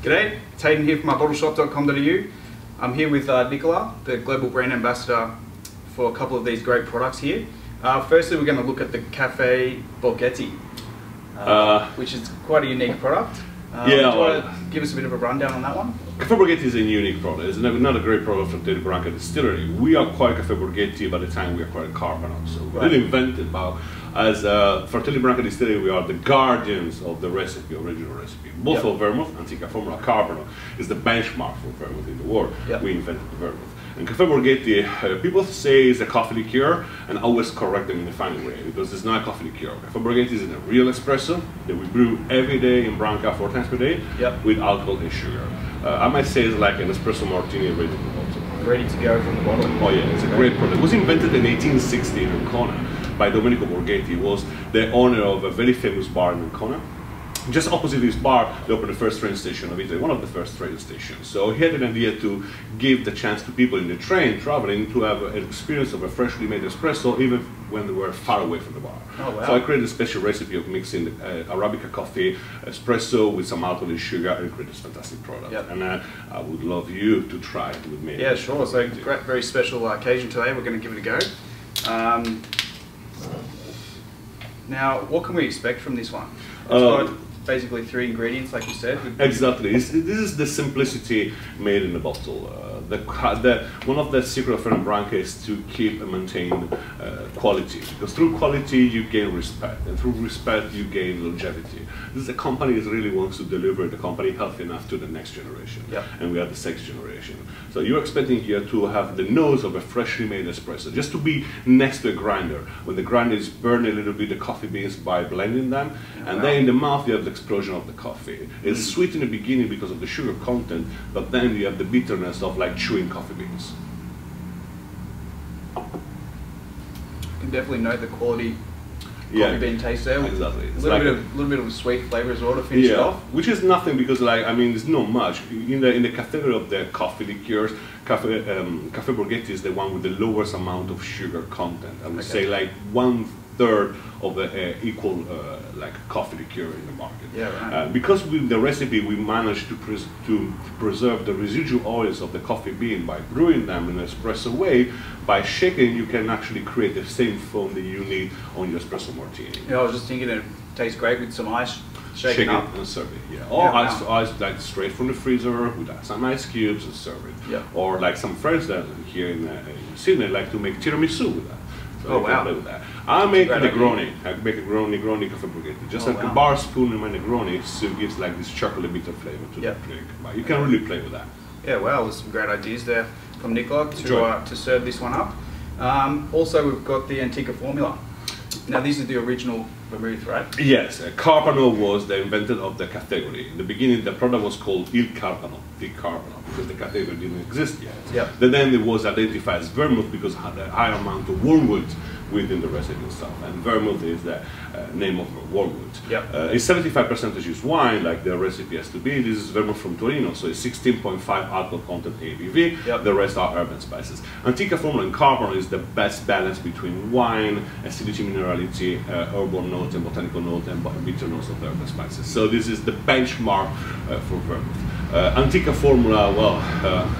G'day, Tayden here from MyBottleShop.com.au. I'm here with Nicola, the Global Brand Ambassador for a couple of these great products here. Firstly, we're going to look at the Cafe Borghetti, which is quite a unique product. Do you want to give us a bit of a rundown on that one? Cafe Borghetti is a unique product. It's another great product from Fratelli Branca Distillery. We acquired Cafe Borghetti by the time we acquired Carpano. So we didn't invent it, but as Fratelli Branca Distillery, we are the guardians of the recipe, original recipe. Both of Vermouth, Antica Formula Carpano, is the benchmark for Vermouth in the world. We invented the Vermouth. And Cafe Borghetti, people say it's a coffee liqueur, and always correct them in a funny way, because it's not a coffee liqueur. Cafe Borghetti is a real espresso that we brew every day in Branca 4 times per day with alcohol and sugar. I might say it's like an espresso martini ready to go. Ready to go from the bottle? Oh yeah, it's a great product. It was invented in 1860 in Ancona by Domenico Borghetti. He was the owner of a very famous bar in Ancona. Just opposite this bar, they opened the first train station of Italy, one of the first train stations. So he had an idea to give the chance to people in the train traveling to have an experience of a freshly made espresso, even when they were far away from the bar. Oh, wow. So I created a special recipe of mixing the, Arabica coffee, espresso with some alcohol and sugar, and create this fantastic product. And I would love you to try it with me. Yeah, sure. So great, very special occasion today. We're going to give it a go. Now, what can we expect from this one? Basically 3 ingredients, like you said. Exactly. This is the simplicity made in the bottle. One of the secrets of Fernand Branca is to keep and maintain quality, because through quality you gain respect, and through respect you gain longevity. This is a company that really wants to deliver the company healthy enough to the next generation, and we are the 6th generation. So you're expecting here to have the nose of a freshly made espresso, just to be next to a grinder. When the grinder is burning a little bit the coffee beans by blending them, and then in the mouth you have the explosion of the coffee. It's sweet in the beginning because of the sugar content, but then you have the bitterness of like chewing coffee beans. You can definitely note the quality coffee bean taste there. Exactly. A little bit of a sweet flavour as well to finish it off. Which is nothing, because like, I mean, it's not much. In the category of the coffee liqueurs, Cafe Borghetti is the one with the lowest amount of sugar content. I would say like 1/3 of the equal like coffee liqueur in the market. Because with the recipe we managed to preserve the residual oils of the coffee bean by brewing them in an espresso way. By shaking you can actually create the same foam that you need on your espresso martini. Yeah, I was just thinking it tastes great with some ice. Shake it up and serve it. Ice like straight from the freezer with some ice cubes and serve it. Or like some friends that here in Sydney like to make tiramisu with that. So I make a Negroni. I make a Negroni Cafe Borghetti. Just like a bar spoon in my Negroni, so it gives like this chocolate bitter flavor to the drink. But you can really play with that. Yeah, well, there's some great ideas there from Nicola to serve this one up. Also, we've got the Antica Formula. Now, this is the original vermouth, right? Yes, Carpano was the inventor of the category. In the beginning, the product was called Il Carpano, the Carpano, because the category didn't exist yet. Then it was identified as vermouth because it had a high amount of wormwood within the recipe itself, and vermouth is the name of wormwood. It's 75% used wine, like the recipe has to be. This is vermouth from Torino, so it's 16.5 alcohol content ABV. The rest are herbs and spices. Antica Formula and Carpano is the best balance between wine, acidity, minerality, herbal notes, and botanical notes, and bitter notes of herbs and spices. So this is the benchmark for vermouth. Antica Formula, well,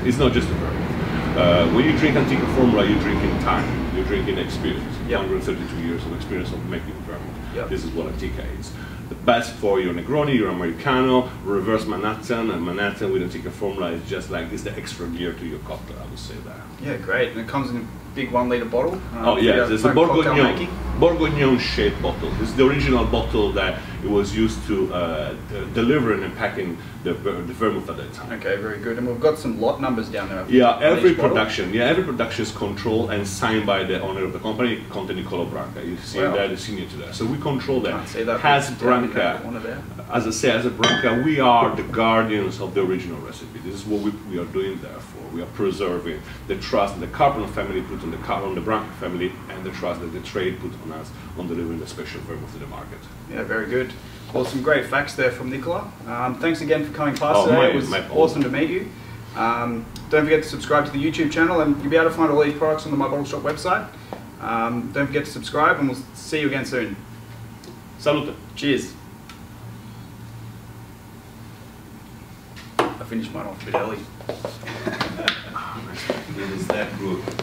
it's not just a vermouth. When you drink Antica Formula, you're drinking time, you're drinking experience. 132 years of experience of making vermouth. This is what Antica is. The best for your Negroni, your Americano, reverse Manhattan, and Manhattan with Antica Formula is just like, it's the extra gear to your cocktail, I would say that. Yeah, great. And it comes in a big 1 litre bottle. It's a Bourguignon shaped bottle. This is the original bottle that it was used to delivering and packing the vermouth at that time. Okay, very good. And we've got some lot numbers down there. Every production is controlled and signed by the owner of the company, Conte Nicola Branca. You see that, the signature there. So we control that. Can't see that. Has Branca, as I say, as a Branca, we are the guardians of the original recipe. This is what we are doing. Therefore, we are preserving the trust that the Carpano family put on the Branca family, and the trust that the trade put on us on delivering the special vermouth to the market. Yeah, very good. Well, some great facts there from Nicola. Thanks again for coming past today. It was awesome to meet you. Don't forget to subscribe to the YouTube channel, and you'll be able to find all these products on the My Bottle Shop website. Don't forget to subscribe, and we'll see you again soon. Salute. Cheers. finish mine off a bit early. It is that good.